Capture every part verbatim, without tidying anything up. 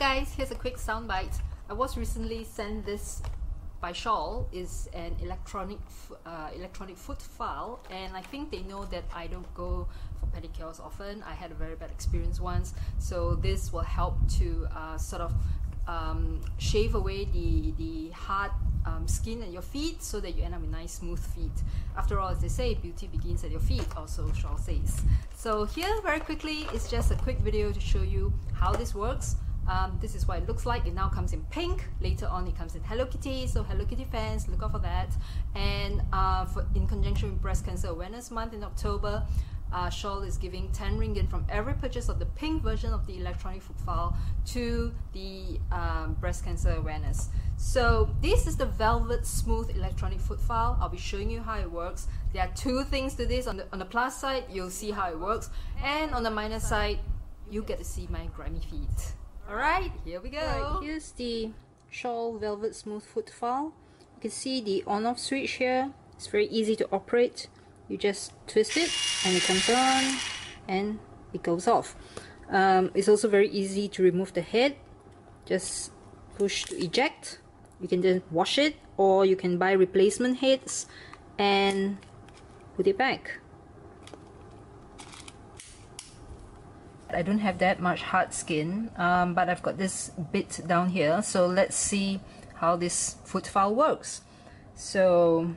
guys, here's a quick soundbite. I was recently sent this by Shawl. Is an electronic uh, electronic foot file, and I think they know that I don't go for pedicures often. I had a very bad experience once, so this will help to uh, sort of um, shave away the, the hard um, skin at your feet so that you end up with nice smooth feet. After all, as they say, beauty begins at your feet, also Shawl says. So here, very quickly, it's just a quick video to show you how this works. Um, this is what it looks like. It now comes in pink. Later on, it comes in Hello Kitty. So Hello Kitty fans, look out for that. And uh, for, in conjunction with Breast Cancer Awareness Month in October, uh, Shawl is giving ten ringgit from every purchase of the pink version of the electronic foot file to the um, Breast Cancer Awareness. So this is the Velvet Smooth electronic foot file. I'll be showing you how it works. There are two things to this. On the, on the plus side, you'll see how it works. And on the minus side, you get to see my grimy feet. Alright, here we go. Right, here's the Shawl Velvet Smooth foot file. You can see the on-off switch here. It's very easy to operate. You just twist it and it comes on and it goes off. Um, it's also very easy to remove the head. Just push to eject. You can then wash it, or you can buy replacement heads and put it back. I don't have that much hard skin, um, but I've got this bit down here, so let's see how this foot file works. So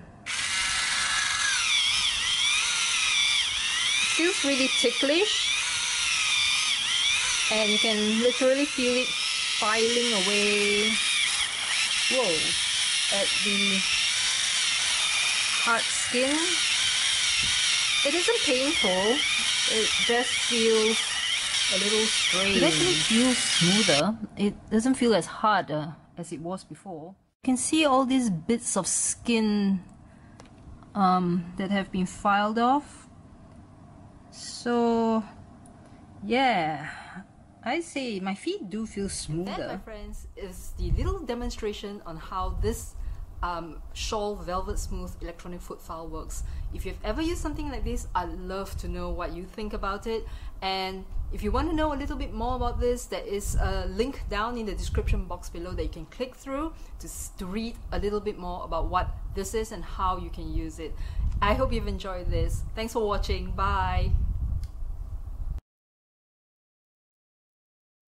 it feels really ticklish, and you can literally feel it filing away, whoa, at the hard skin. It isn't painful, it just feels a little strange. It actually feels smoother. It doesn't feel as hard uh, as it was before. You can see all these bits of skin um, that have been filed off. So yeah, I say my feet do feel smoother. That, my friends, is the little demonstration on how this Um, Shawl Velvet Smooth electronic foot file works. If you've ever used something like this, I'd love to know what you think about it. And if you want to know a little bit more about this, there is a link down in the description box below that you can click through to, to read a little bit more about what this is and how you can use it. I hope you've enjoyed this. Thanks for watching. Bye.